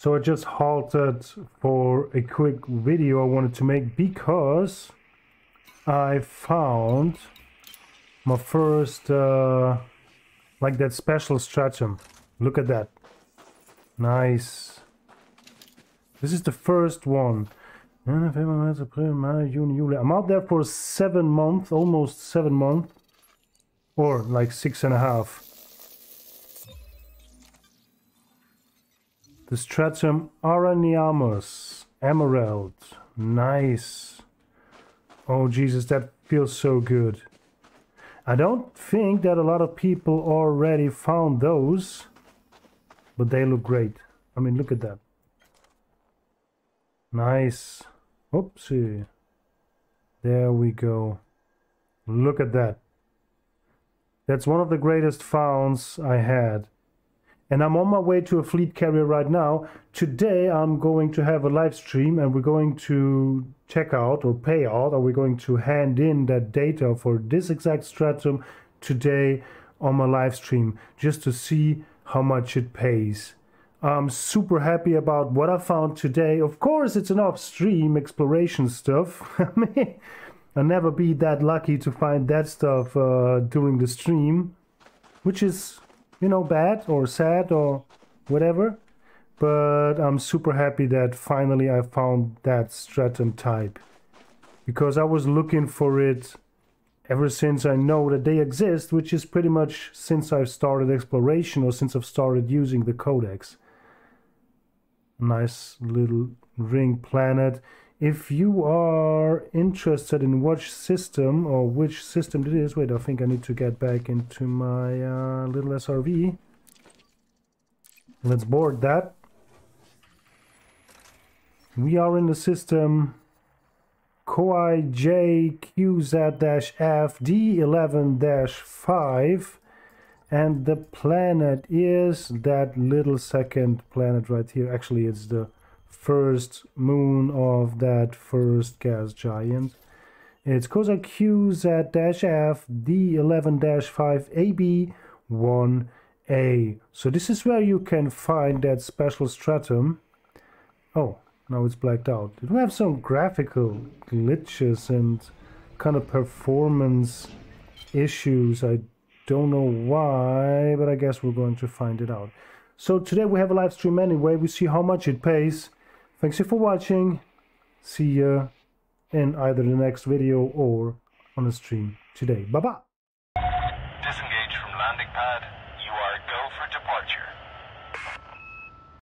So I just halted for a quick video I wanted to make because I found my first, like that special stratum. Look at that. Nice. This is the first one. I'm out there for 7 months, almost 7 months, or like 6.5. The Stratum Araneamus Emerald. Nice. Oh Jesus, that feels so good. I don't think that a lot of people already found those, but they look great. I mean, look at that. Nice. Oopsie. There we go. Look at that. That's one of the greatest founds I had. And I'm on my way to a fleet carrier right now. Today I'm going to have a live stream and we're going to check out or pay out, or we're going to hand in that data for this exact stratum today on my live stream just to see how much it pays. I'm super happy about what I found today. Of course, it's an off-stream exploration stuff. I mean, I'll never be that lucky to find that stuff during the stream, which is, you know, bad or sad or whatever, but I'm super happy that finally I found that stratum type, because I was looking for it ever since I know that they exist, which is pretty much since I've started exploration or since I've started using the codex. Nice little ring planet. If you are interested in which system it is, wait, I think I need to get back into my little SRV. Let's board that. We are in the system KOI JQZ-FD11-5, and the planet is that little second planet right here. Actually, it's the first moon of that first gas giant. It's COSA QZ-FD11-5AB1A. So this is where you can find that special stratum. Oh, now it's blacked out. Did we have some graphical glitches and kind of performance issues? I don't know why, but I guess we're going to find it out. So today we have a live stream anyway. We see how much it pays. Thanks for watching. See you in either the next video or on the stream today. Bye-bye. Disengage from landing pad. You are go for departure.